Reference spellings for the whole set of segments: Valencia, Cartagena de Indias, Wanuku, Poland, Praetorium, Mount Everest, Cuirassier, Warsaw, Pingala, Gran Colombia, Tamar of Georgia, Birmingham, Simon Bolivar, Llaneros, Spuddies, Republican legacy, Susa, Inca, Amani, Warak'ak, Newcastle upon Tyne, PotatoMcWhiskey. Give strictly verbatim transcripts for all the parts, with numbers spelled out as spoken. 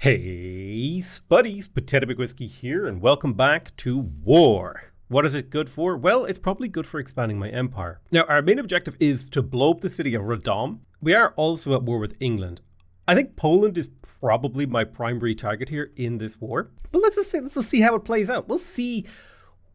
Hey Spuddies, PotatoMcWhiskey here, and welcome back to war. What is it good for? Well, it's probably good for expanding my empire. Now, our main objective is to blow up the city of Radom. We are also at war with England. I think Poland is probably my primary target here in this war. But let's just see, let's just see how it plays out. We'll see,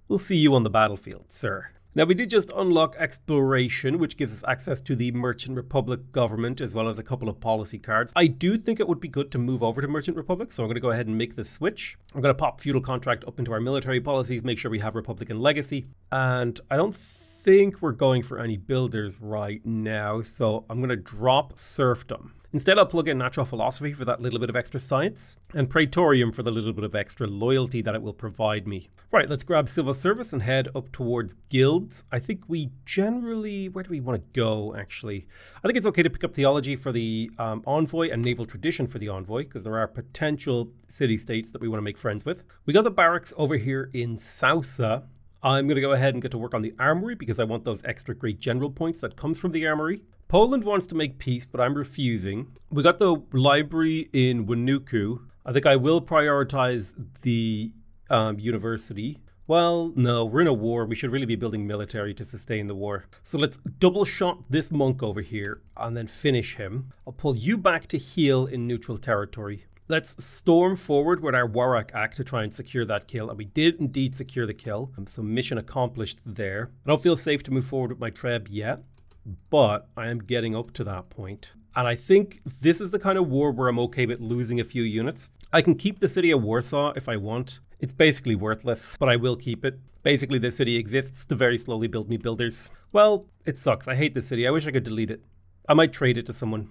we'll see you on the battlefield, sir. Now, we did just unlock exploration, which gives us access to the Merchant Republic government, as well as a couple of policy cards. I do think it would be good to move over to Merchant Republic, so I'm going to go ahead and make the switch. I'm going to pop feudal contract up into our military policies, make sure we have Republican legacy. And I don't think we're going for any builders right now, so I'm going to drop serfdom. Instead, I'll plug in natural philosophy for that little bit of extra science, and praetorium for the little bit of extra loyalty that it will provide me. Right, let's grab civil service and head up towards guilds. I think we generally, where do we want to go, actually? I think it's okay to pick up theology for the um, envoy and naval tradition for the envoy, because there are potential city-states that we want to make friends with. We got the barracks over here in Susa. I'm going to go ahead and get to work on the armory, because I want those extra great general points that comes from the armory. Poland wants to make peace, but I'm refusing. We got the library in Wanuku. I think I will prioritize the um, university. Well, no, we're in a war. We should really be building military to sustain the war. So let's double shot this monk over here and then finish him. I'll pull you back to heal in neutral territory. Let's storm forward with our Warak'ak to try and secure that kill. And we did indeed secure the kill. So mission accomplished there. I don't feel safe to move forward with my Treb yet, but I am getting up to that point. And I think this is the kind of war where I'm okay with losing a few units. I can keep the city of Warsaw if I want. It's basically worthless, but I will keep it. Basically, the city exists to very slowly build me builders. Well, it sucks. I hate the city. I wish I could delete it. I might trade it to someone.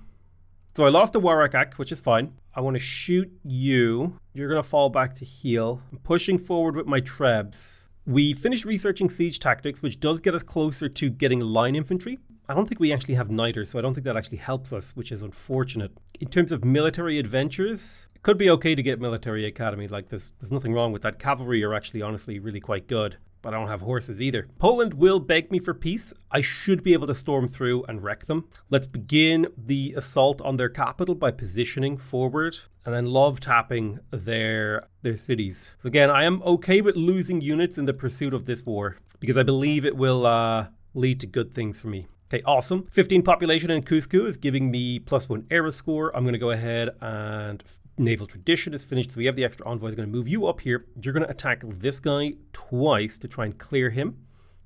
So I lost a Warak'ak, which is fine. I want to shoot you. You're going to fall back to heal. I'm pushing forward with my Trebs. We finished researching siege tactics, which does get us closer to getting line infantry. I don't think we actually have Niter, so I don't think that actually helps us, which is unfortunate. In terms of military adventures, it could be okay to get military academy like this. There's nothing wrong with that. Cavalry are actually honestly really quite good, but I don't have horses either. Poland will beg me for peace. I should be able to storm through and wreck them. Let's begin the assault on their capital by positioning forward and then love tapping their, their cities. Again, I am okay with losing units in the pursuit of this war because I believe it will uh, lead to good things for me. Okay, awesome. fifteen population in Cusco is giving me plus one era score. I'm going to go ahead and naval tradition is finished. So we have the extra envoy. Is going to move you up here. You're going to attack this guy twice to try and clear him.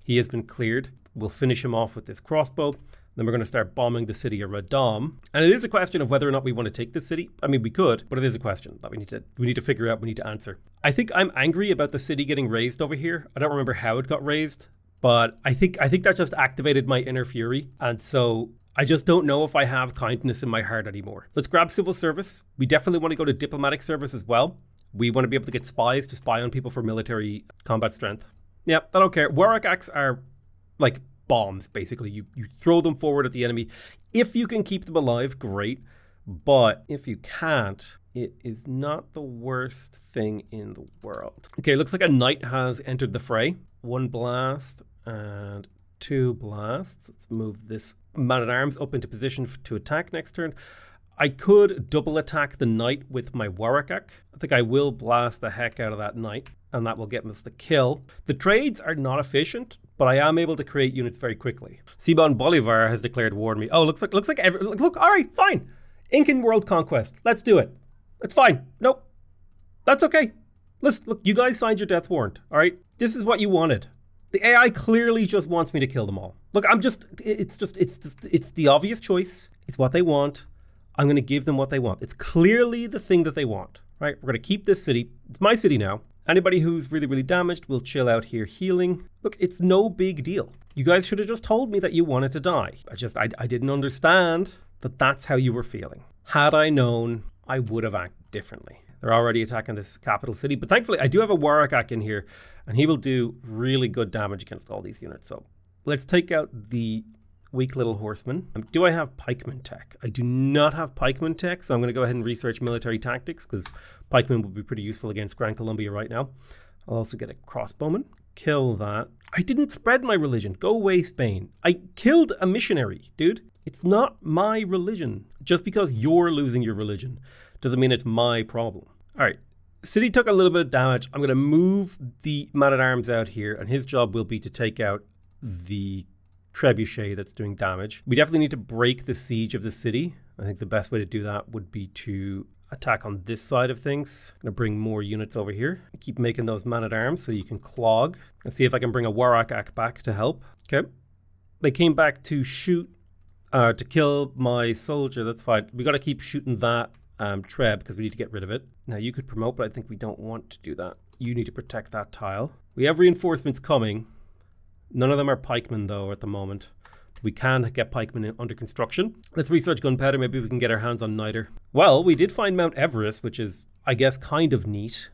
He has been cleared. We'll finish him off with this crossbow. Then we're going to start bombing the city of Radom. And it is a question of whether or not we want to take this city. I mean, we could, but it is a question that we need to we need to figure out. We need to answer. I think I'm angry about the city getting raised over here. I don't remember how it got raised. But I think I think that just activated my inner fury. And so I just don't know if I have kindness in my heart anymore. Let's grab civil service. We definitely want to go to diplomatic service as well. We want to be able to get spies to spy on people for military combat strength. Yeah, I don't care. Warak'aks are like bombs, basically. You, you throw them forward at the enemy. If you can keep them alive, great. But if you can't, it is not the worst thing in the world. Okay, looks like a knight has entered the fray. One blast and two blasts. Let's move this man-at-arms up into position to attack next turn. I could double attack the knight with my Warak'ak. I think I will blast the heck out of that knight, and that will get us the kill. The trades are not efficient, but I am able to create units very quickly. Simon Bolivar has declared war on me. Oh, looks like looks like every, look, look. All right, fine. Incan world conquest. Let's do it. It's fine. Nope. That's okay. Listen, look, you guys signed your death warrant, all right? This is what you wanted. The A I clearly just wants me to kill them all. Look, I'm just, it's just, it's just, it's the obvious choice. It's what they want. I'm going to give them what they want. It's clearly the thing that they want, right? We're going to keep this city. It's my city now. Anybody who's really, really damaged will chill out here healing. Look, it's no big deal. You guys should have just told me that you wanted to die. I just, I, I didn't understand that that's how you were feeling. Had I known, I would have acted differently. They're already attacking this capital city, but thankfully I do have a Warak'ak in here and he will do really good damage against all these units. So let's take out the weak little horseman. Um, do I have pikeman tech? I do not have pikeman tech, so I'm going to go ahead and research military tactics because pikemen would be pretty useful against Gran Colombia right now. I'll also get a crossbowman. Kill that. I didn't spread my religion. Go away, Spain. I killed a missionary, dude. It's not my religion. Just because you're losing your religion doesn't mean it's my problem. All right, city took a little bit of damage. I'm going to move the man-at-arms out here, and his job will be to take out the trebuchet that's doing damage. We definitely need to break the siege of the city. I think the best way to do that would be to attack on this side of things. I'm going to bring more units over here. Keep making those man-at-arms so you can clog. Let's see if I can bring a Warak'ak back to help. Okay. They came back to shoot, uh, to kill my soldier. That's fine. We got to keep shooting that um, treb because we need to get rid of it. Now you could promote, but I think we don't want to do that. You need to protect that tile. We have reinforcements coming. None of them are pikemen though at the moment. We can get pikemen under construction. Let's research gunpowder. Maybe we can get our hands on niter. Well, we did find Mount Everest, which is, I guess, kind of neat.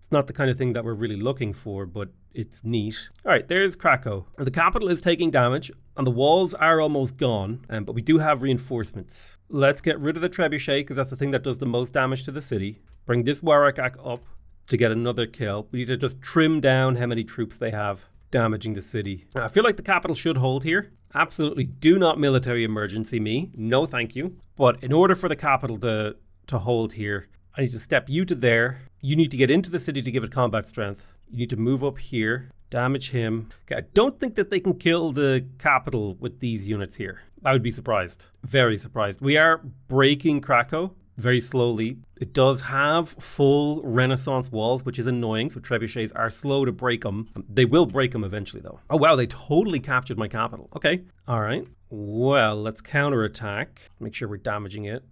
It's not the kind of thing that we're really looking for, but it's neat. All right, there's Krakow. The capital is taking damage and the walls are almost gone, um, but we do have reinforcements. Let's get rid of the trebuchet because that's the thing that does the most damage to the city. Bring this Warak'ak up to get another kill. We need to just trim down how many troops they have damaging the city. Now, I feel like the capital should hold here. Absolutely do not military emergency me. No, thank you. But in order for the capital to, to hold here, I need to step you to there. You need to get into the city to give it combat strength. You need to move up here, damage him. Okay, I don't think that they can kill the capital with these units here. I would be surprised. Very surprised. We are breaking Krakow very slowly. It does have full Renaissance walls, which is annoying. So trebuchets are slow to break them. They will break them eventually though. Oh wow, they totally captured my capital. Okay, all right. Well, let's counterattack. Make sure we're damaging it.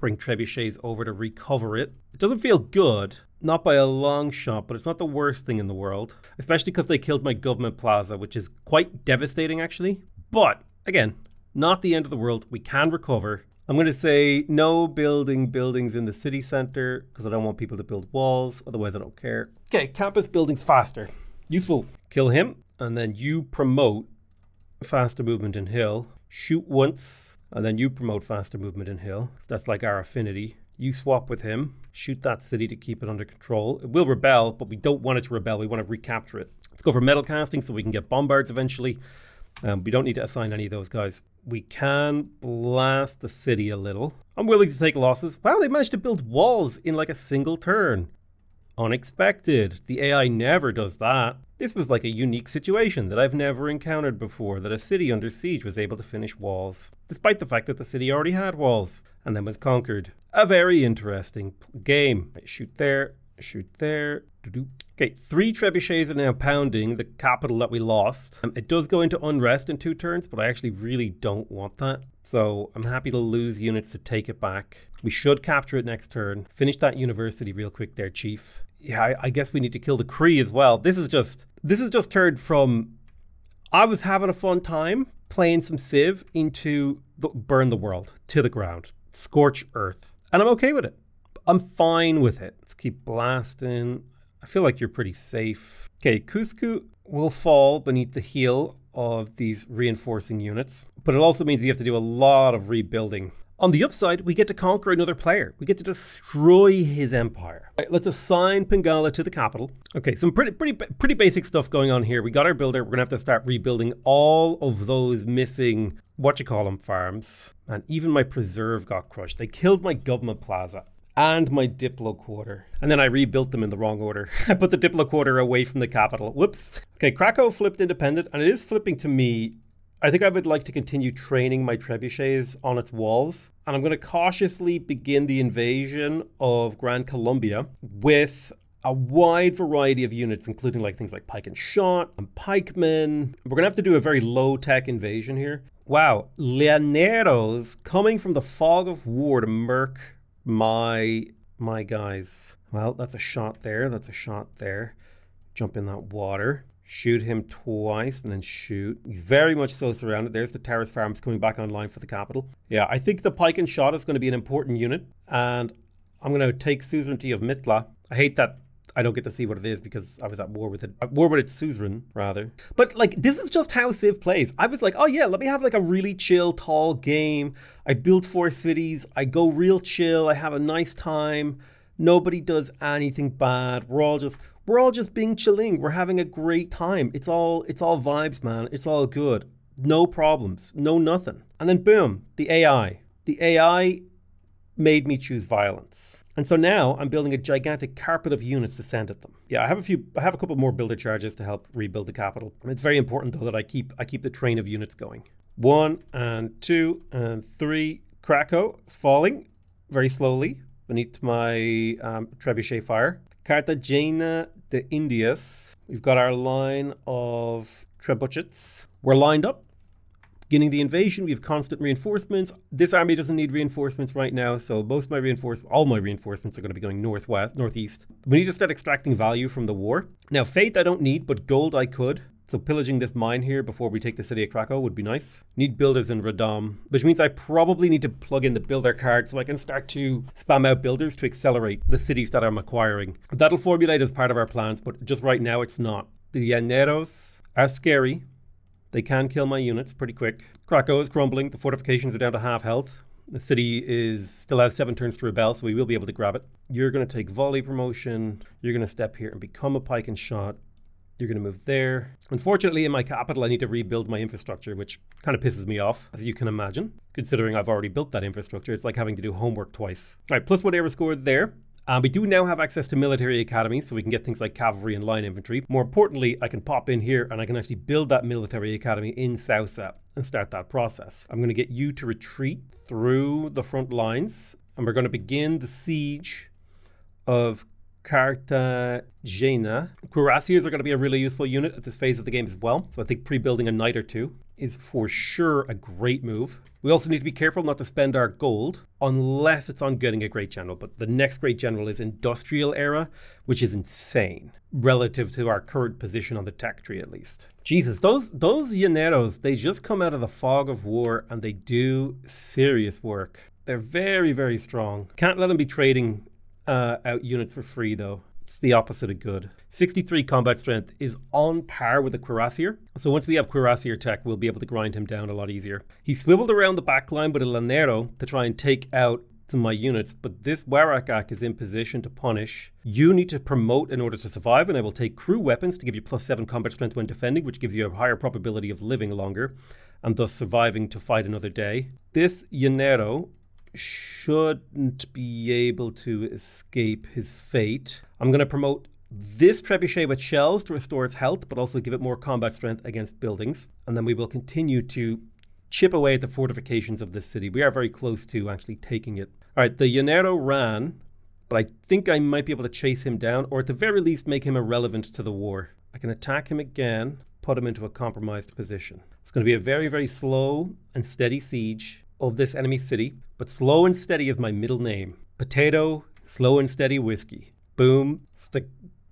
Bring trebuchets over to recover it. It doesn't feel good, not by a long shot, but it's not the worst thing in the world. Especially because they killed my government plaza, which is quite devastating actually. But again, not the end of the world. We can recover. I'm going to say no building buildings in the city center because I don't want people to build walls. Otherwise, I don't care. Okay, campus buildings faster. Useful. Kill him. And then you promote faster movement in hill. Shoot once. And then you promote faster movement in hill. So that's like our affinity. You swap with him. Shoot that city to keep it under control. It will rebel, but we don't want it to rebel. We want to recapture it. Let's go for metal casting so we can get bombards eventually. Um, we don't need to assign any of those guys. We can blast the city a little. I'm willing to take losses. Wow, they managed to build walls in like a single turn. Unexpected. The A I never does that. This was like a unique situation that I've never encountered before, that a city under siege was able to finish walls, despite the fact that the city already had walls and then was conquered. A very interesting game. Shoot there, shoot there. Doo-doo. Okay, three trebuchets are now pounding the capital that we lost. Um, it does go into unrest in two turns, but I actually really don't want that. So I'm happy to lose units to take it back. We should capture it next turn. Finish that university real quick there, chief. Yeah, I, I guess we need to kill the Cree as well. This is just, this is just turned from, I was having a fun time playing some Civ into the, burn the world to the ground, scorch earth. And I'm okay with it. I'm fine with it. Let's keep blasting. I feel like you're pretty safe. Okay, Cusco will fall beneath the heel of these reinforcing units, but it also means we have to do a lot of rebuilding. On the upside, we get to conquer another player. We get to destroy his empire. Right, let's assign Pingala to the capital. Okay, some pretty, pretty, pretty basic stuff going on here. We got our builder. We're gonna have to start rebuilding all of those missing, what you call them, farms. And even my preserve got crushed. They killed my government plaza and my Diplo quarter. And then I rebuilt them in the wrong order. I put the Diplo quarter away from the capital. Whoops. Okay, Krakow flipped independent, and it is flipping to me. I think I would like to continue training my trebuchets on its walls. And I'm going to cautiously begin the invasion of Gran Colombia with a wide variety of units, including like things like pike and shot and pikemen. We're going to have to do a very low tech invasion here. Wow. Llaneros coming from the fog of war to murk my my guys. Well, that's a shot there, that's a shot there. Jump in that water, shoot him twice, and then shoot. He's very much so surrounded. There's the terrace farms coming back online for the capital. Yeah, I think the pike and shot is going to be an important unit, and I'm going to take suzerainty of Mitla. I hate that I don't get to see what it is because I was at war with it. At war with its suzerain, rather. But like, this is just how Civ plays. I was like, oh yeah, let me have like a really chill, tall game. I build four cities. I go real chill. I have a nice time. Nobody does anything bad. We're all just, we're all just being chilling. We're having a great time. It's all, it's all vibes, man. It's all good. No problems. No nothing. And then boom, the A I. The A I made me choose violence. And so now I'm building a gigantic carpet of units to send at them. Yeah, I have a few, I have a couple more builder charges to help rebuild the capital. It's very important though that I keep, I keep the train of units going. One and two and three. Krakow is falling very slowly beneath my um, trebuchet fire. Cartagena de Indias. We've got our line of trebuchets. We're lined up. Beginning the invasion, we have constant reinforcements. This army doesn't need reinforcements right now, so most of my reinforcements, all my reinforcements are going to be going northwest, northeast. We need to start extracting value from the war. Now, faith I don't need, but gold I could. So pillaging this mine here before we take the city of Krakow would be nice. Need builders in Radom, which means I probably need to plug in the builder card so I can start to spam out builders to accelerate the cities that I'm acquiring. That'll formulate as part of our plans, but just right now it's not. The Llaneros are scary. They can kill my units pretty quick. Krakow is crumbling. The fortifications are down to half health. The city is still has seven turns to rebel, so we will be able to grab it. You're going to take volley promotion. You're going to step here and become a pike and shot. You're going to move there. Unfortunately, in my capital, I need to rebuild my infrastructure, which kind of pisses me off, as you can imagine. Considering I've already built that infrastructure, it's like having to do homework twice. All right, plus one era scored there. Um, we do now have access to military academies, so we can get things like cavalry and line infantry. More importantly, I can pop in here and I can actually build that military academy in Susa and start that process. I'm going to get you to retreat through the front lines, and we're going to begin the siege of Cartagena. Cuirassiers are going to be a really useful unit at this phase of the game as well, so I think pre-building a knight or two is for sure a great move. We also need to be careful not to spend our gold unless it's on getting a great general, but the next great general is industrial era, which is insane relative to our current position on the tech tree at least. Jesus, those those Llaneros, they just come out of the fog of war and they do serious work. They're very, very strong. Can't let them be trading uh, out units for free though. It's the opposite of good. sixty-three combat strength is on par with a cuirassier. So once we have cuirassier tech, we'll be able to grind him down a lot easier. He swiveled around the back line with a Llanero to try and take out some of my units, but this Warak'ak is in position to punish. You need to promote in order to survive, and I will take crew weapons to give you plus seven combat strength when defending, which gives you a higher probability of living longer and thus surviving to fight another day. This Llanero shouldn't be able to escape his fate. I'm going to promote this trebuchet with shells to restore its health, but also give it more combat strength against buildings. And then we will continue to chip away at the fortifications of this city. We are very close to actually taking it. All right, the Llanero ran, but I think I might be able to chase him down, or at the very least make him irrelevant to the war. I can attack him again, put him into a compromised position. It's going to be a very, very slow and steady siege of this enemy city, but slow and steady is my middle name. Potato, slow and steady whiskey. Boom. Stick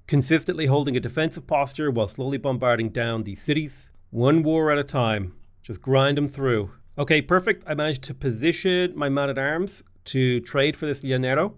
consistently holding a defensive posture while slowly bombarding down these cities. One war at a time. Just grind them through. Okay, perfect. I managed to position my man-at-arms to trade for this Llanero,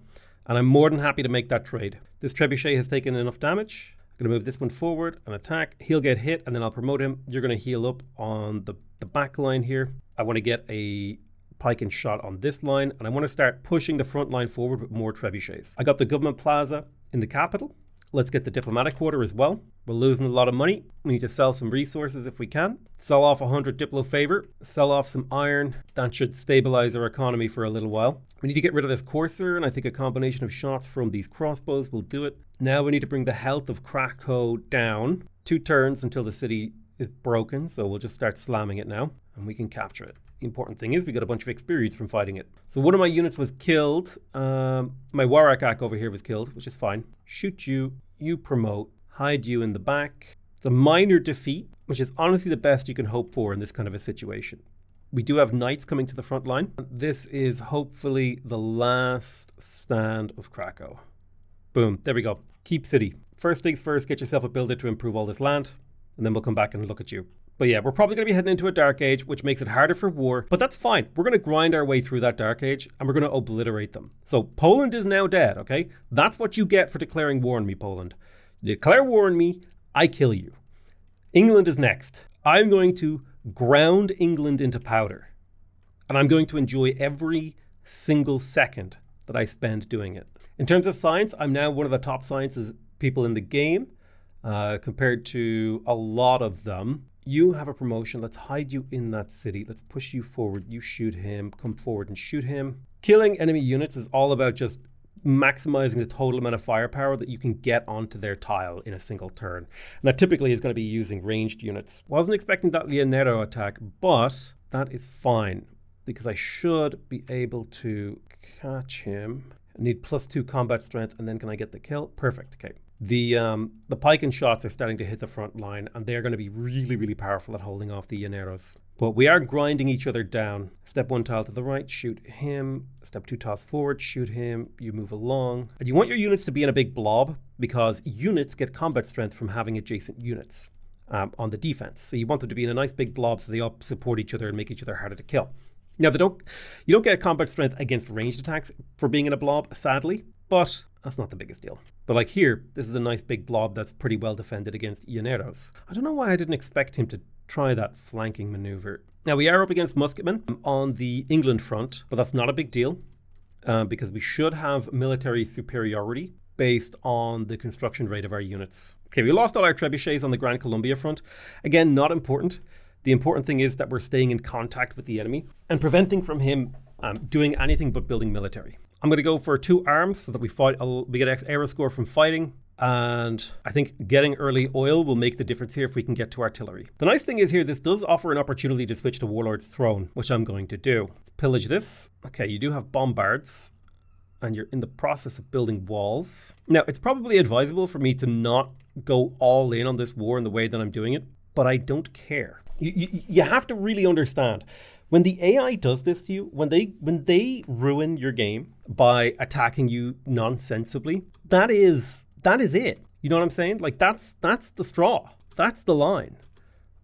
and I'm more than happy to make that trade. This trebuchet has taken enough damage. I'm going to move this one forward and attack. He'll get hit, and then I'll promote him. You're going to heal up on the, the back line here. I want to get a pike and shot on this line, and I want to start pushing the front line forward with more trebuchets. I got the government plaza in the capital. Let's get the diplomatic quarter as well. We're losing a lot of money. We need to sell some resources if we can. Sell off one hundred diplo favor. Sell off some iron. That should stabilize our economy for a little while. We need to get rid of this courser, and I think a combination of shots from these crossbows will do it. Now we need to bring the health of Krakow down. Two turns until the city is broken, so we'll just start slamming it now, and we can capture it. The important thing is we got a bunch of experience from fighting it. So one of my units was killed. Um, my Warak'ak over here was killed, which is fine. Shoot you, you promote, hide you in the back. It's a minor defeat, which is honestly the best you can hope for in this kind of a situation. We do have knights coming to the front line. This is hopefully the last stand of Krakow. Boom, there we go. Keep city. First things first, get yourself a builder to improve all this land, and then we'll come back and look at you. But yeah, we're probably going to be heading into a dark age, which makes it harder for war, but that's fine. We're going to grind our way through that dark age, and we're going to obliterate them. So Poland is now dead, okay? That's what you get for declaring war on me, Poland. You declare war on me, I kill you. England is next. I'm going to ground England into powder, and I'm going to enjoy every single second that I spend doing it. In terms of science, I'm now one of the top sciences people in the game, uh, compared to a lot of them. You have a promotion. Let's hide you in that city. Let's push you forward. You shoot him. Come forward and shoot him. Killing enemy units is all about just maximizing the total amount of firepower that you can get onto their tile in a single turn. Now, typically it's going to be using ranged units. Wasn't expecting that Llanero attack, but that is fine because I should be able to catch him. I need plus two combat strength, and then can I get the kill? Perfect, okay. The um, the pike and shots are starting to hit the front line, and they're going to be really, really powerful at holding off the Llaneros. But we are grinding each other down. Step one tile to the right, shoot him. Step two tiles forward, shoot him. You move along. And you want your units to be in a big blob because units get combat strength from having adjacent units um, on the defense. So you want them to be in a nice big blob so they all support each other and make each other harder to kill. Now, they don't, you don't get combat strength against ranged attacks for being in a blob, sadly, but that's not the biggest deal. But like here, this is a nice big blob that's pretty well defended against Llaneros. I don't know why I didn't expect him to try that flanking maneuver. Now, we are up against musketmen on the England front, but that's not a big deal uh, because we should have military superiority based on the construction rate of our units. Okay, we lost all our trebuchets on the Gran Colombia front. Again, not important. The important thing is that we're staying in contact with the enemy and preventing from him um, doing anything but building military. I'm going to go for two arms so that we fight. We get X aero score from fighting. And I think getting early oil will make the difference here if we can get to artillery. The nice thing is here, this does offer an opportunity to switch to Warlord's throne, which I'm going to do. Pillage this. Okay, you do have bombards. And you're in the process of building walls. Now, it's probably advisable for me to not go all in on this war in the way that I'm doing it. But I don't care. You, you, you have to really understand when the A I does this to you, when they when they ruin your game by attacking you nonsensibly, that is that is it. You know what I'm saying? Like that's that's the straw. That's the line.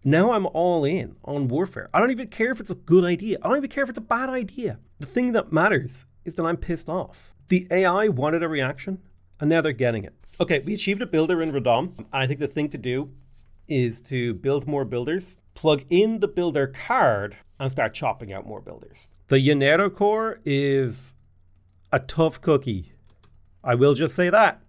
Now I'm all in on warfare. I don't even care if it's a good idea. I don't even care if it's a bad idea. The thing that matters is that I'm pissed off. The A I wanted a reaction and now they're getting it. Okay, we achieved a builder in Radom. And I think the thing to do is to build more builders, plug in the builder card, and start chopping out more builders. The Llanero Corps is a tough cookie. I will just say that.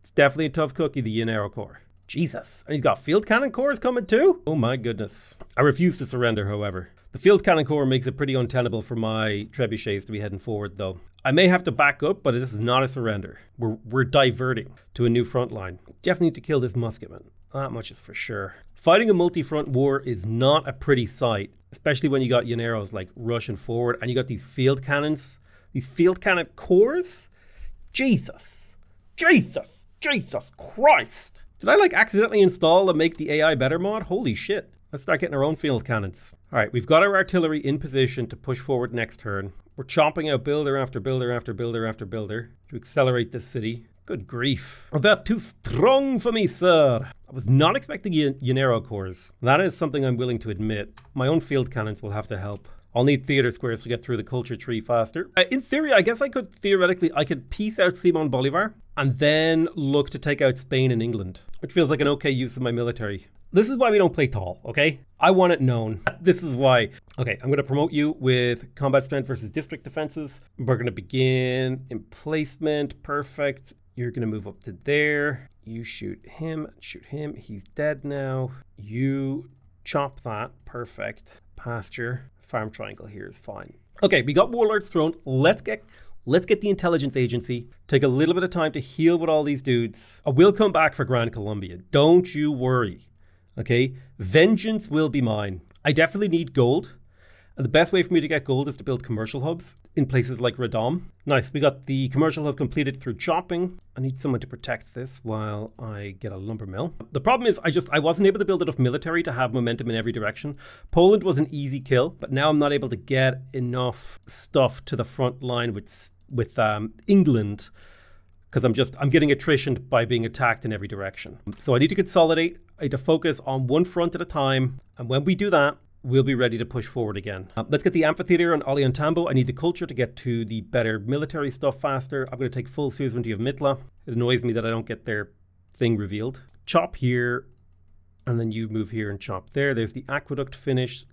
It's definitely a tough cookie, the Llanero Corps. Jesus, and he's got field cannon corps coming too? Oh my goodness. I refuse to surrender, however. The field cannon corps makes it pretty untenable for my trebuchets to be heading forward though. I may have to back up, but this is not a surrender. We're, we're diverting to a new front line. Definitely need to kill this musketman. That much is for sure. Fighting a multi-front war is not a pretty sight, especially when you got Llaneros like rushing forward and you got these field cannons, these field cannon corps. Jesus, Jesus, Jesus Christ. Did I like accidentally install a make the A I better mod? Holy shit. Let's start getting our own field cannons. All right, we've got our artillery in position to push forward next turn. We're chomping out builder after builder after builder after builder to accelerate this city. Good grief. Oh, that's too strong for me, sir. I was not expecting Llanero Corps. That is something I'm willing to admit. My own field cannons will have to help. I'll need theater squares to get through the culture tree faster. Uh, in theory, I guess I could theoretically, I could piece out Simon Bolivar and then look to take out Spain and England, which feels like an okay use of my military. This is why we don't play tall, okay? I want it known. This is why. Okay, I'm gonna promote you with combat strength versus district defenses. We're gonna begin in placement, perfect. You're gonna move up to there. You shoot him, shoot him. He's dead now. You chop that, perfect. Pasture. Farm triangle here is fine. Okay, we got Warlord's Throne. Let's get let's get the intelligence agency. Take a little bit of time to heal with all these dudes. I will come back for Gran Colombia. Don't you worry. Okay? Vengeance will be mine. I definitely need gold. And the best way for me to get gold is to build commercial hubs in places like Radom. Nice, we got the commercial hub completed through chopping. I need someone to protect this while I get a lumber mill. The problem is I just, I wasn't able to build enough military to have momentum in every direction. Poland was an easy kill, but now I'm not able to get enough stuff to the front line with, with um, England because I'm just, I'm getting attritioned by being attacked in every direction. So I need to consolidate. I need to focus on one front at a time. And when we do that, we'll be ready to push forward again. Um, let's get the amphitheater on Ollantaytambo. I need the culture to get to the better military stuff faster. I'm going to take full suzerainty of Mitla. It annoys me that I don't get their thing revealed. Chop here, and then you move here and chop there. There's the aqueduct finish.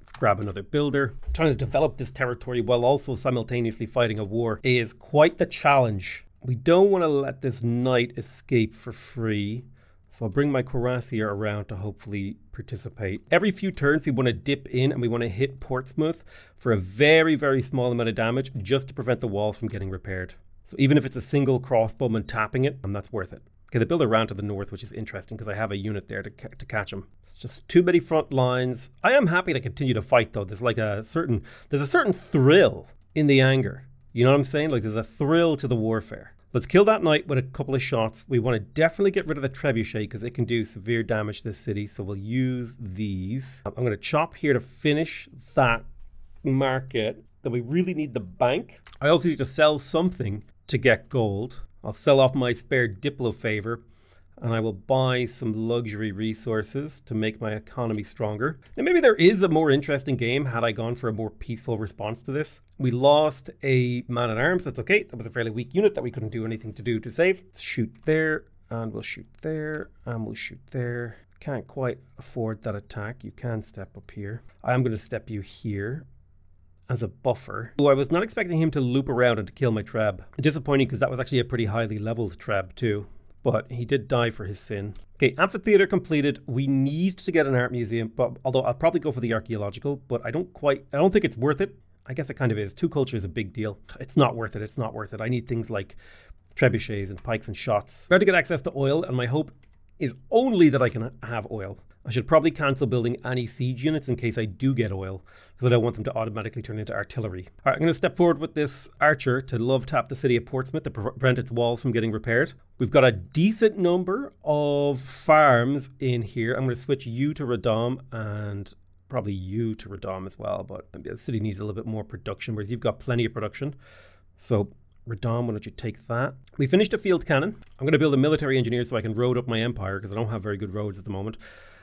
Let's grab another builder. Trying to develop this territory while also simultaneously fighting a war is quite the challenge. We don't want to let this knight escape for free. So I'll bring my cuirassier around to hopefully participate. Every few turns we want to dip in and we want to hit Portsmouth for a very, very small amount of damage just to prevent the walls from getting repaired. So even if it's a single crossbowman tapping it, um, that's worth it. Okay, they build a round to the north, which is interesting because I have a unit there to, ca to catch them. It's just too many front lines. I am happy to continue to fight though. There's like a certain, there's a certain thrill in the anger. You know what I'm saying? Like there's a thrill to the warfare. Let's kill that knight with a couple of shots. We want to definitely get rid of the trebuchet because it can do severe damage to the city. So we'll use these. I'm going to chop here to finish that market. Then we really need the bank. I also need to sell something to get gold. I'll sell off my spare Diplo favor and I will buy some luxury resources to make my economy stronger. Now maybe there is a more interesting game had I gone for a more peaceful response to this. We lost a man-at-arms, that's okay. That was a fairly weak unit that we couldn't do anything to do to save. Shoot there, and we'll shoot there, and we'll shoot there. Can't quite afford that attack. You can step up here. I am going to step you here as a buffer. Oh, I was not expecting him to loop around and to kill my treb. Disappointing because that was actually a pretty highly leveled treb too. But he did die for his sin. Okay, amphitheater completed. We need to get an art museum, but although I'll probably go for the archaeological, but I don't quite, I don't think it's worth it. I guess it kind of is. Two culture is a big deal. It's not worth it. It's not worth it. I need things like trebuchets and pikes and shots. About to get access to oil, and my hope is only that I can have oil. I should probably cancel building any siege units in case I do get oil, because I don't want them to automatically turn into artillery. All right, I'm going to step forward with this archer to love tap the city of Portsmouth to prevent its walls from getting repaired. We've got a decent number of farms in here. I'm going to switch you to Radom and probably you to Radom as well, but maybe the city needs a little bit more production, whereas you've got plenty of production. So Radom, why don't you take that? We finished a field cannon. I'm going to build a military engineer so I can road up my empire because I don't have very good roads at the moment.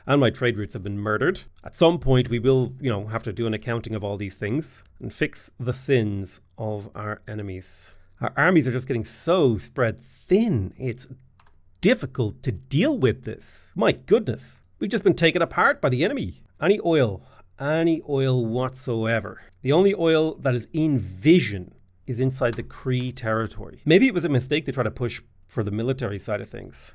And my trade routes have been murdered. At some point we will, you know, have to do an accounting of all these things and fix the sins of our enemies. Our armies are just getting so spread thin. It's difficult to deal with this. My goodness. We've just been taken apart by the enemy. Any oil, any oil whatsoever. The only oil that is in vision is inside the Cree territory. Maybe it was a mistake to try to push for the military side of things.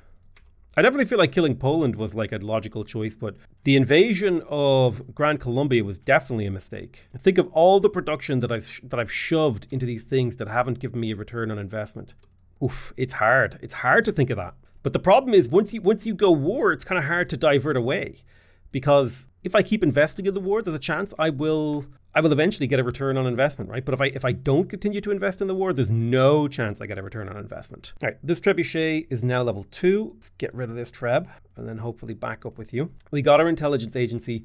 I definitely feel like killing Poland was like a logical choice, but the invasion of Gran Colombia was definitely a mistake. Think of all the production that I've, that I've shoved into these things that haven't given me a return on investment. Oof, it's hard. It's hard to think of that. But the problem is once you, once you go war, it's kind of hard to divert away because if I keep investing in the war, there's a chance I will... I will eventually get a return on investment, right? But if I if I don't continue to invest in the war, there's no chance I get a return on investment. All right, this trebuchet is now level two. Let's get rid of this treb and then hopefully back up with you. We got our intelligence agency.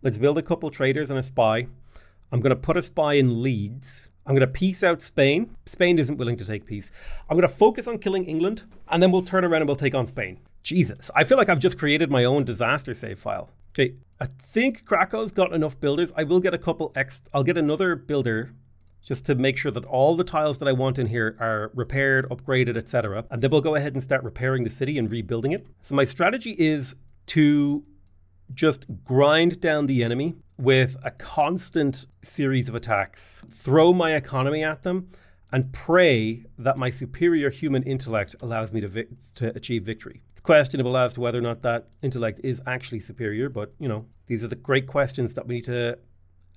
Let's build a couple traders and a spy. I'm going to put a spy in Leeds. I'm going to peace out Spain. Spain isn't willing to take peace. I'm going to focus on killing England and then we'll turn around and we'll take on Spain. Jesus, I feel like I've just created my own disaster save file. Okay, I think Krakow's got enough builders. I will get a couple ex... I'll get another builder just to make sure that all the tiles that I want in here are repaired, upgraded, et cetera. And then we'll go ahead and start repairing the city and rebuilding it. So my strategy is to just grind down the enemy with a constant series of attacks, throw my economy at them, and pray that my superior human intellect allows me to, vi to achieve victory. Questionable as to whether or not that intellect is actually superior, but you know, these are the great questions that we need to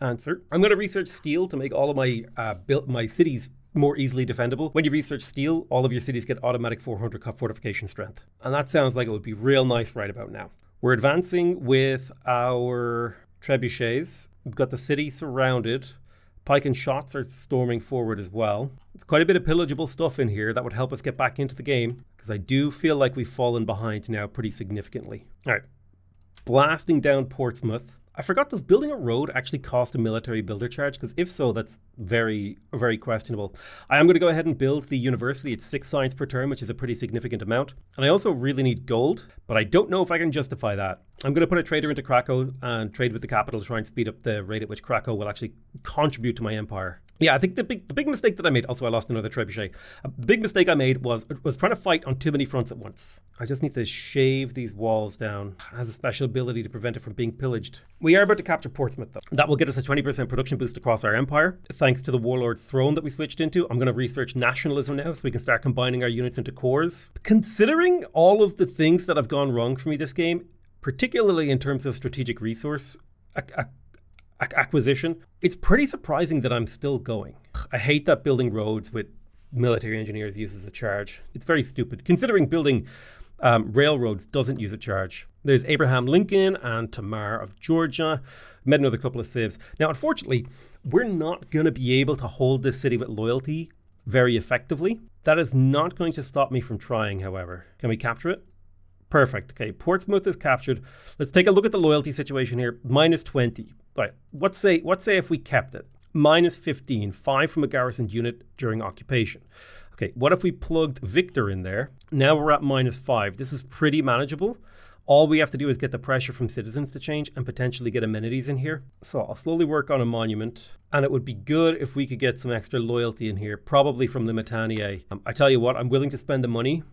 answer. I'm going to research steel to make all of my uh, built my cities more easily defendable. When you research steel, all of your cities get automatic four hundred fortification strength, and that sounds like it would be real nice right about now. We're advancing with our trebuchets. We've got the city surrounded. Pike and shots are storming forward as well. It's quite a bit of pillageable stuff in here that would help us get back into the game because I do feel like we've fallen behind now pretty significantly. All right, blasting down Portsmouth. I forgot, does building a road actually cost a military builder charge? Because if so, that's very, very questionable. I am going to go ahead and build the university. It's six science per term, which is a pretty significant amount. And I also really need gold, but I don't know if I can justify that. I'm going to put a trader into Krakow and trade with the capital to try and speed up the rate at which Krakow will actually contribute to my empire. Yeah, I think the big the big mistake that I made, also I lost another trebuchet. Uh, the big mistake I made was was trying to fight on too many fronts at once. I just need to shave these walls down. It has a special ability to prevent it from being pillaged. We are about to capture Portsmouth though. That will get us a twenty percent production boost across our empire. Thanks to the Warlord's throne that we switched into. I'm going to research nationalism now so we can start combining our units into cores. Considering all of the things that have gone wrong for me this game, particularly in terms of strategic resource a, a, acquisition, it's pretty surprising that I'm still going. I hate that building roads with military engineers uses a charge. It's very stupid. Considering building um, railroads doesn't use a charge. There's Abraham Lincoln and Tamar of Georgia. Met another couple of civs. Now, unfortunately, we're not going to be able to hold this city with loyalty very effectively. That is not going to stop me from trying, however. Can we capture it? Perfect. Okay, Portsmouth is captured. Let's take a look at the loyalty situation here. minus twenty. All right, what say, what say if we kept it? minus fifteen, five from a garrisoned unit during occupation. Okay, what if we plugged Victor in there? Now we're at minus five. This is pretty manageable. All we have to do is get the pressure from citizens to change and potentially get amenities in here. So I'll slowly work on a monument, and it would be good if we could get some extra loyalty in here, probably from Limitanei. Um, I tell you what, I'm willing to spend the money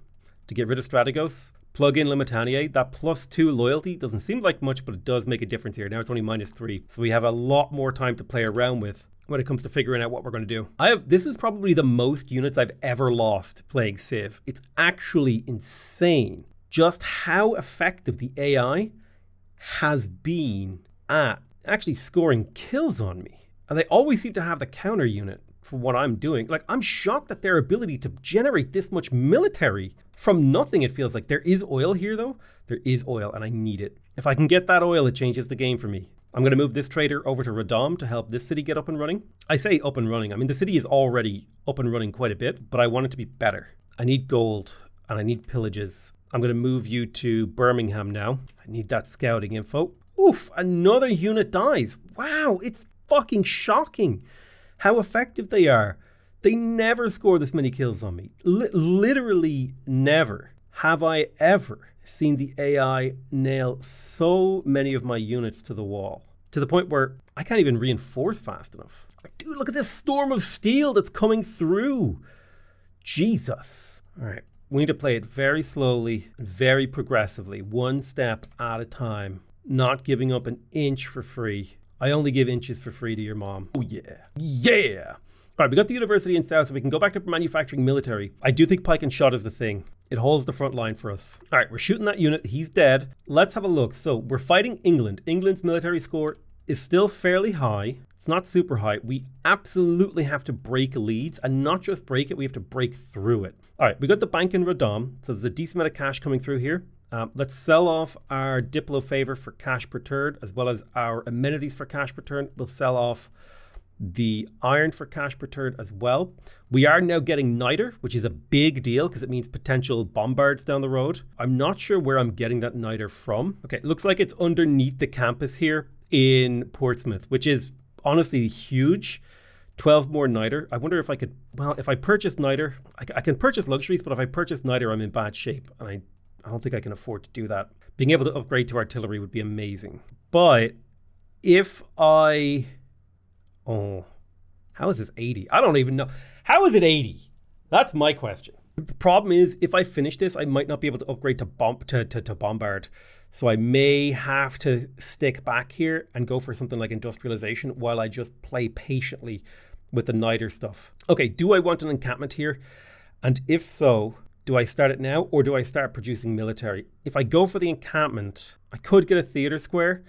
to get rid of Stratagos. Plug in Limitanei. That plus two loyalty doesn't seem like much, but it does make a difference here. Now it's only minus three. So we have a lot more time to play around with when it comes to figuring out what we're going to do. I have, this is probably the most units I've ever lost playing Civ. It's actually insane just how effective the A I has been at actually scoring kills on me. And they always seem to have the counter unit for what I'm doing. Like, I'm shocked at their ability to generate this much military from nothing, it feels like. There is oil here, though. There is oil, and I need it. If I can get that oil, it changes the game for me. I'm going to move this trader over to Radom to help this city get up and running. I say up and running. I mean, the city is already up and running quite a bit, but I want it to be better. I need gold, and I need pillages. I'm going to move you to Birmingham now. I need that scouting info. Oof, another unit dies. Wow, it's fucking shocking how effective they are. They never score this many kills on me. L- literally never have I ever seen the A I nail so many of my units to the wall, to the point where I can't even reinforce fast enough. Like, dude, look at this storm of steel that's coming through. Jesus. All right, we need to play it very slowly, very progressively, one step at a time, not giving up an inch for free. I only give inches for free to your mom. Oh yeah, yeah. All right, we got the university in South, so we can go back to manufacturing military. I do think pike and shot is the thing. It holds the front line for us. All right, we're shooting that unit. He's dead. Let's have a look. So we're fighting England. England's military score is still fairly high. It's not super high. We absolutely have to break Leeds, and not just break it, we have to break through it. All right, we got the bank in Radom, so there's a decent amount of cash coming through here. Um, let's sell off our Diplo favor for cash per turn, as well as our amenities for cash per turn. We'll sell off the iron for cash per turn as well. We are now getting niter, which is a big deal because it means potential bombards down the road. I'm not sure where I'm getting that niter from. Okay, it looks like it's underneath the campus here in Portsmouth, which is honestly huge. twelve more niter. I wonder if I could, well, if I purchase niter, I, I can purchase luxuries, but if I purchase niter, I'm in bad shape, and I I don't think I can afford to do that. Being able to upgrade to artillery would be amazing. But if I... Oh, how is this eighty? I don't even know. How is it eighty? That's my question. The problem is, if I finish this, I might not be able to upgrade to bomb to, to, to bombard. So I may have to stick back here and go for something like industrialization while I just play patiently with the niter stuff. Okay, do I want an encampment here? And if so... do I start it now, or do I start producing military? If I go for the encampment, I could get a theater square.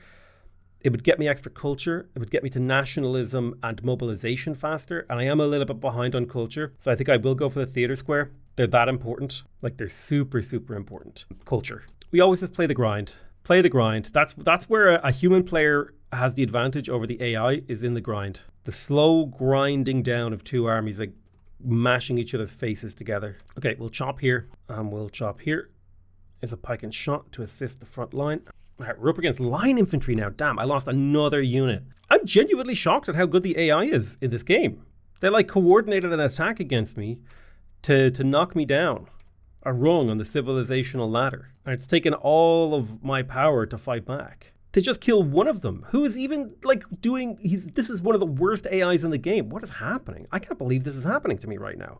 It would get me extra culture. It would get me to nationalism and mobilization faster. And I am a little bit behind on culture. So I think I will go for the theater square. They're that important. Like, they're super, super important. Culture. We always just play the grind. Play the grind. That's, that's where a, a human player has the advantage over the A I, is in the grind. The slow grinding down of two armies, like, mashing each other's faces together. Okay, we'll chop here, and um, we'll chop here. There's a pike and shot to assist the front line. All right, we're up against line infantry now. Damn, I lost another unit. I'm genuinely shocked at how good the A I is in this game. They like coordinated an attack against me to, to knock me down a rung on the civilizational ladder. And it's taken all of my power to fight back. To just kill one of them, who is even like doing, he's, this is one of the worst A Is in the game. What is happening? I can't believe this is happening to me right now.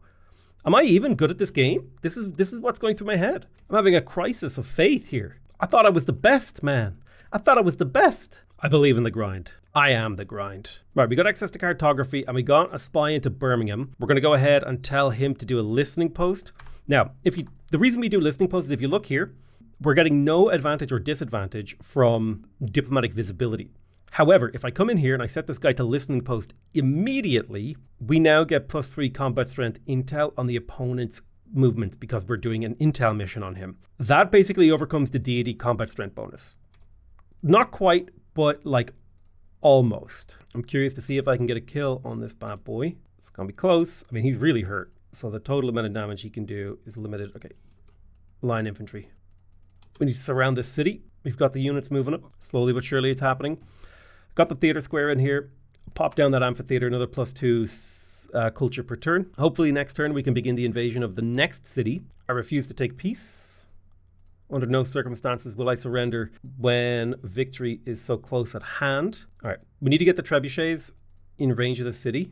Am I even good at this game? This is, this is what's going through my head. I'm having a crisis of faith here. I thought I was the best, man. I thought I was the best. I believe in the grind. I am the grind. Right, we got access to cartography, and we got a spy into Birmingham. We're gonna go ahead and tell him to do a listening post. Now, if you, the reason we do listening posts is if you look here, we're getting no advantage or disadvantage from diplomatic visibility. However, if I come in here and I set this guy to listening post immediately, we now get plus three combat strength intel on the opponent's movements because we're doing an intel mission on him. That basically overcomes the deity combat strength bonus. Not quite, but like almost. I'm curious to see if I can get a kill on this bad boy. It's gonna be close. I mean, he's really hurt. So the total amount of damage he can do is limited. Okay, line infantry. We need to surround this city. We've got the units moving up. Slowly but surely it's happening. Got the theater square in here. Pop down that amphitheater, another plus two uh, culture per turn. Hopefully next turn we can begin the invasion of the next city. I refuse to take peace. Under no circumstances will I surrender when victory is so close at hand. All right, we need to get the trebuchets in range of the city.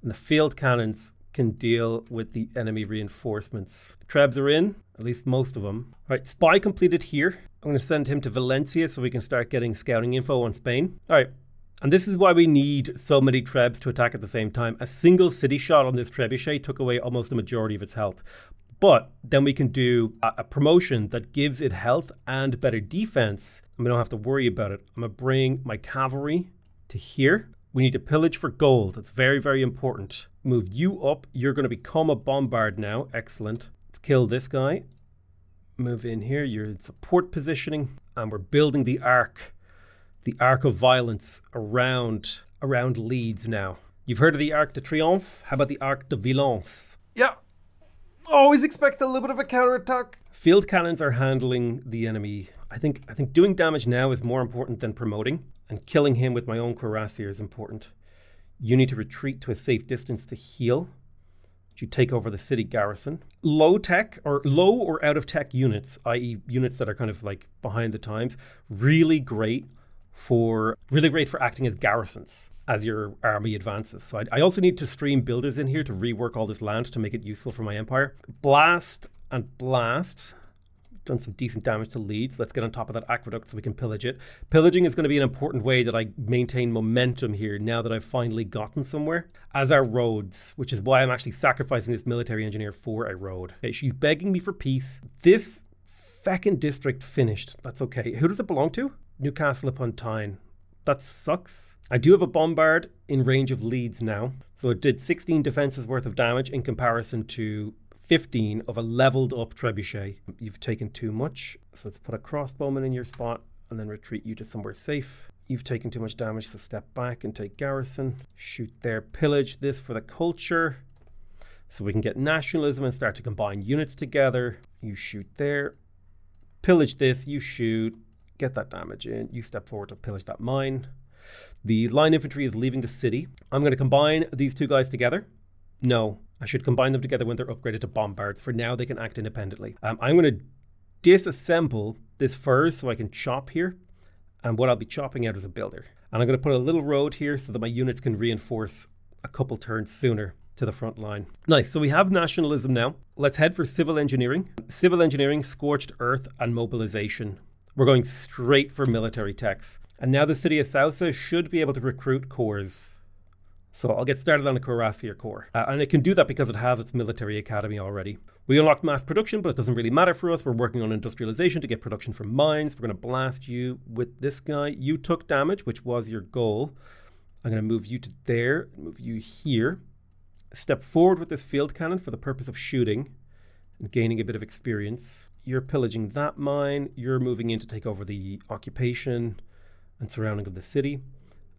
And the field cannons can deal with the enemy reinforcements. Trebs are in, at least most of them. All right, spy completed here. I'm going to send him to Valencia so we can start getting scouting info on Spain. All right, and this is why we need so many trebs to attack at the same time. A single city shot on this trebuchet took away almost the majority of its health. But then we can do a promotion that gives it health and better defense, and we don't have to worry about it. I'm going to bring my cavalry to here. We need to pillage for gold. That's very, very important. Move you up. You're going to become a bombard now. Excellent. Let's kill this guy. Move in here. You're in support positioning. And we're building the arc. The arc of violence around, around Leeds now. You've heard of the Arc de Triomphe. How about the Arc de Violence? Yeah. Always expect a little bit of a counterattack. Field cannons are handling the enemy. I think, I think doing damage now is more important than promoting. And killing him with my own cuirassier is important. You need to retreat to a safe distance to heal. You take over the city garrison. Low tech or low or out of tech units, that is units that are kind of like behind the times, really great for really great for acting as garrisons as your army advances. So I, I also need to stream builders in here to rework all this land to make it useful for my empire. Blast and blast. Done some decent damage to Leeds. Let's get on top of that aqueduct so we can pillage it. Pillaging is going to be an important way that I maintain momentum here now that I've finally gotten somewhere. As are roads, which is why I'm actually sacrificing this military engineer for a road. Okay, she's begging me for peace. This feckin' district finished. That's okay. Who does it belong to? Newcastle upon Tyne. That sucks. I do have a bombard in range of Leeds now. So it did sixteen defenses worth of damage in comparison to fifteen of a leveled up trebuchet. You've taken too much, so let's put a crossbowman in your spot and then retreat you to somewhere safe. You've taken too much damage, so step back and take garrison. Shoot there, pillage this for the culture so we can get nationalism and start to combine units together. You shoot there, pillage this, you shoot, get that damage in, you step forward to pillage that mine. The line infantry is leaving the city. I'm going to combine these two guys together. No, I should combine them together when they're upgraded to bombards. For now, they can act independently. Um, I'm going to disassemble this furs so I can chop here. And what I'll be chopping out is a builder. And I'm going to put a little road here so that my units can reinforce a couple turns sooner to the front line. Nice. So we have nationalism now. Let's head for civil engineering. Civil engineering, scorched earth, and mobilization. We're going straight for military techs. And now the city of Susa should be able to recruit corps. So I'll get started on a cuirassier corps. Uh, and it can do that because it has its military academy already. We unlocked mass production, but it doesn't really matter for us. We're working on industrialization to get production from mines. We're going to blast you with this guy. You took damage, which was your goal. I'm going to move you to there, move you here. Step forward with this field cannon for the purpose of shooting and gaining a bit of experience. You're pillaging that mine. You're moving in to take over the occupation and surrounding of the city.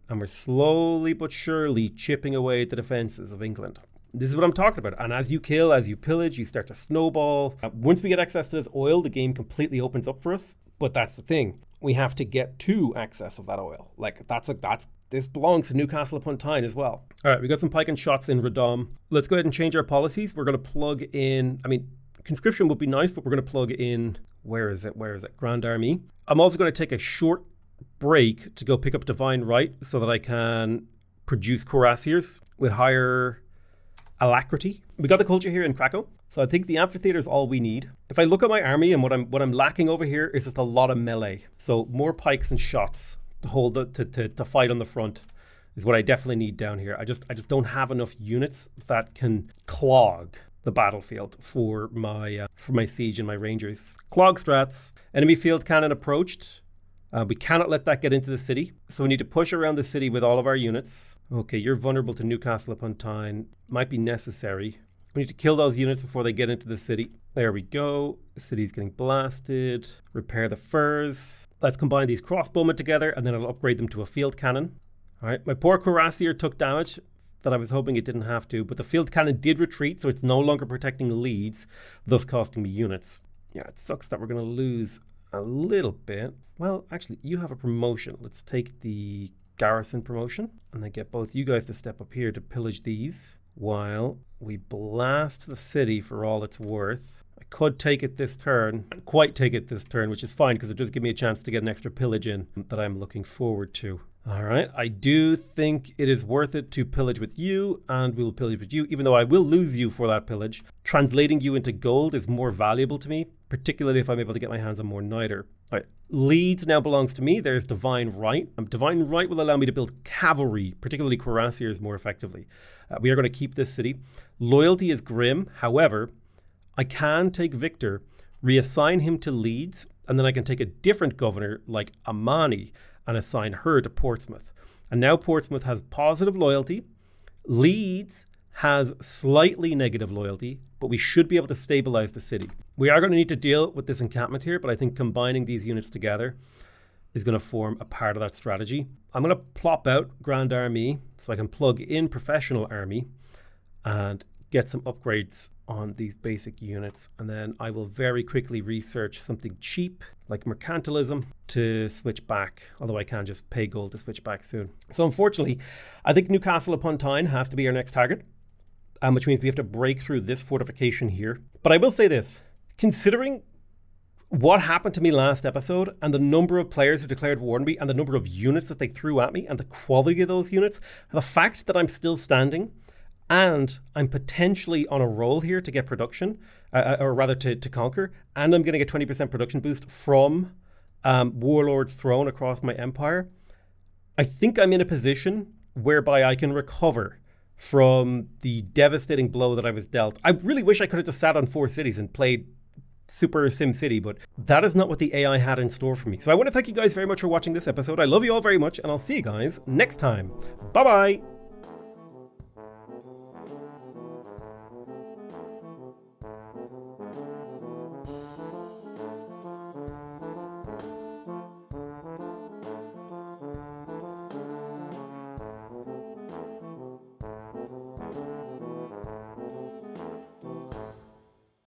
And we're slowly but surely chipping away at the defenses of England. This is what I'm talking about. And as you kill, as you pillage, you start to snowball. Uh, once we get access to this oil, the game completely opens up for us. But that's the thing. We have to get to access of that oil. Like that's a, that's this belongs to Newcastle upon Tyne as well. All right, we got some pike and shots in Radom. Let's go ahead and change our policies. We're going to plug in, I mean, conscription would be nice, but we're going to plug in, where is it? Where is it? Grand Army. I'm also going to take a short break to go pick up divine right so that I can produce cuirassiers with higher alacrity. We got the culture here in Krakow, so I think the amphitheater is all we need. If I look at my army and what I'm what I'm lacking over here is just a lot of melee. So more pikes and shots to hold the, to, to to fight on the front is what I definitely need down here. I just I just don't have enough units that can clog the battlefield for my uh, for my siege and my rangers. Clog strats. Enemy field cannon approached. Uh, we cannot let that get into the city. So we need to push around the city with all of our units. Okay, you're vulnerable to Newcastle upon Tyne. Might be necessary. We need to kill those units before they get into the city. There we go. The city's getting blasted. Repair the furs. Let's combine these crossbowmen together and then I'll upgrade them to a field cannon. All right, my poor cuirassier took damage that I was hoping it didn't have to, but the field cannon did retreat, so it's no longer protecting Leeds, thus costing me units. Yeah, it sucks that we're going to lose a little bit. Well, actually, you have a promotion. Let's take the garrison promotion and then get both you guys to step up here to pillage these while we blast the city for all it's worth. I could take it this turn, quite take it this turn, which is fine because it does give me a chance to get an extra pillage in that I'm looking forward to. All right, I do think it is worth it to pillage with you, and we will pillage with you, even though I will lose you for that pillage. Translating you into gold is more valuable to me, particularly if I'm able to get my hands on more niter. All right, Leeds now belongs to me. There's Divine Right. Um, Divine Right will allow me to build cavalry, particularly cuirassiers, more effectively. Uh, we are going to keep this city. Loyalty is grim. However, I can take Victor, reassign him to Leeds, and then I can take a different governor like Amani and assign her to Portsmouth. And now Portsmouth has positive loyalty. Leeds has slightly negative loyalty, but we should be able to stabilize the city. We are going to need to deal with this encampment here, but I think combining these units together is going to form a part of that strategy. I'm going to plop out Grand Army so I can plug in Professional Army and get some upgrades on these basic units, and then I will very quickly research something cheap like mercantilism to switch back, although I can just pay gold to switch back soon. So unfortunately, I think Newcastle upon Tyne has to be our next target, um, which means we have to break through this fortification here. But I will say this, considering what happened to me last episode and the number of players who declared war on me and the number of units that they threw at me and the quality of those units, the fact that I'm still standing and I'm potentially on a roll here to get production, uh, or rather to, to conquer, and I'm getting a twenty percent production boost from um, Warlord's Throne across my empire, I think I'm in a position whereby I can recover from the devastating blow that I was dealt. I really wish I could have just sat on four cities and played Super Sim City, but that is not what the A I had in store for me. So I want to thank you guys very much for watching this episode. I love you all very much, and I'll see you guys next time. Bye-bye!